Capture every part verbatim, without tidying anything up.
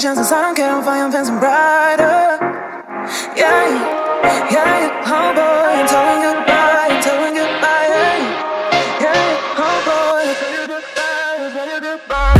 chances, I don't care, I'm fine, I'm fancy brighter. Yeah, yeah, yeah, oh boy, I'm telling you goodbye, I'm telling you goodbye. Yeah, yeah, oh boy, I'm telling you goodbye, I'm telling you goodbye.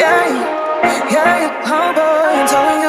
Yeah, yeah, yeah, oh boy, I'm telling you.